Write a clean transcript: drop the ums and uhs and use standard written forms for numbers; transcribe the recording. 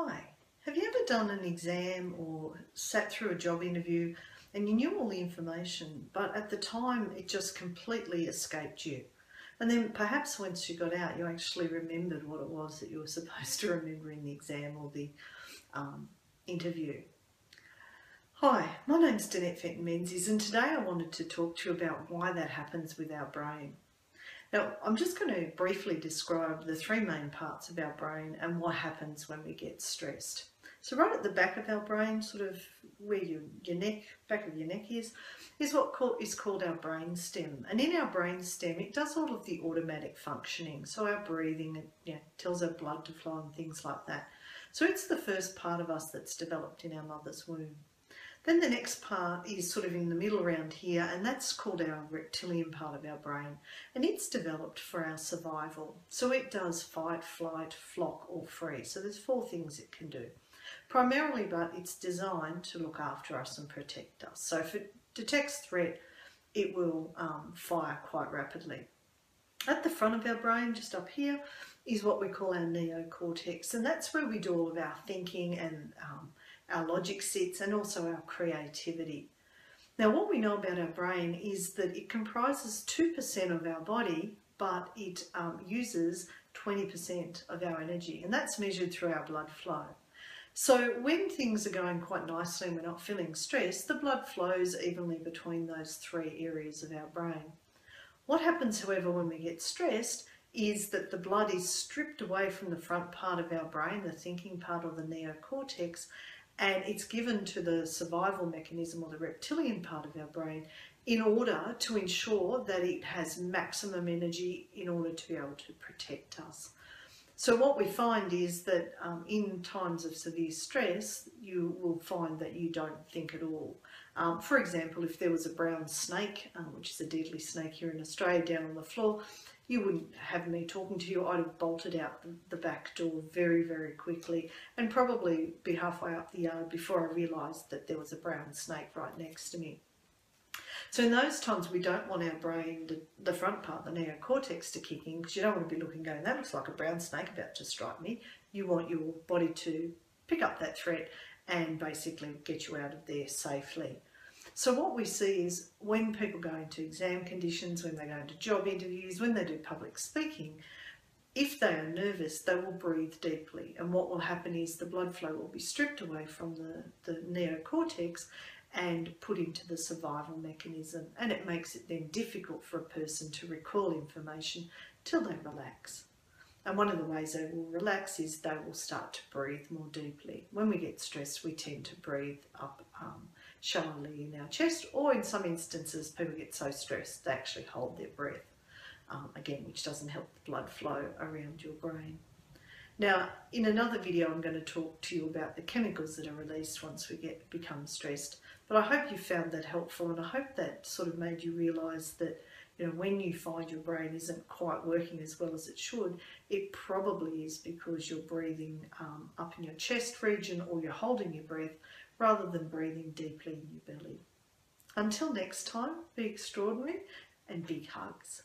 Hi, have you ever done an exam or sat through a job interview and you knew all the information, but at the time it just completely escaped you? And then perhaps once you got out, you actually remembered what it was that you were supposed to remember in the exam or the interview. Hi, my name's Danette Fenton Menzies, and today I wanted to talk to you about why that happens with our brain. Now, I'm just going to briefly describe the three main parts of our brain and what happens when we get stressed. So right at the back of our brain, sort of where your neck, back of your neck is what is called our brain stem. And in our brain stem, it does all of the automatic functioning. So our breathing, it tells our blood to flow and things like that. So it's the first part of us that's developed in our mother's womb. Then the next part is sort of in the middle around here, and that's called our reptilian part of our brain, and it's developed for our survival. So it does fight, flight, flock or freeze. So there's four things it can do. Primarily, but it's designed to look after us and protect us. So if it detects threat, it will fire quite rapidly. At the front of our brain, just up here, is what we call our neocortex, and that's where we do all of our thinking and our logic sits, and also our creativity. Now, what we know about our brain is that it comprises 2% of our body, but it uses 20% of our energy, and that's measured through our blood flow. So when things are going quite nicely and we're not feeling stressed, the blood flows evenly between those three areas of our brain. What happens, however, when we get stressed is that the blood is stripped away from the front part of our brain, the thinking part or the neocortex, and it's given to the survival mechanism or the reptilian part of our brain in order to ensure that it has maximum energy in order to be able to protect us. So what we find is that in times of severe stress, you will find that you don't think at all. For example, if there was a brown snake, which is a deadly snake here in Australia, down on the floor, you wouldn't have me talking to you. I'd have bolted out the back door very, very quickly and probably be halfway up the yard before I realised that there was a brown snake right next to me. So in those times, we don't want our brain, the front part, the neocortex, to kick in, because you don't want to be looking going, that looks like a brown snake about to strike me. You want your body to pick up that threat and basically get you out of there safely. So what we see is when people go into exam conditions, when they go into job interviews, when they do public speaking, if they are nervous, they will breathe deeply. And what will happen is the blood flow will be stripped away from the neocortex and put into the survival mechanism. And it makes it then difficult for a person to recall information till they relax. And one of the ways they will relax is they will start to breathe more deeply. When we get stressed, we tend to breathe up shallowly in our chest, or in some instances, people get so stressed they actually hold their breath, again, which doesn't help the blood flow around your brain. Now, in another video, I'm going to talk to you about the chemicals that are released once we become stressed. But I hope you found that helpful, and I hope that sort of made you realise that when you find your brain isn't quite working as well as it should, it probably is because you're breathing up in your chest region, or you're holding your breath rather than breathing deeply in your belly. Until next time, be extraordinary and big hugs.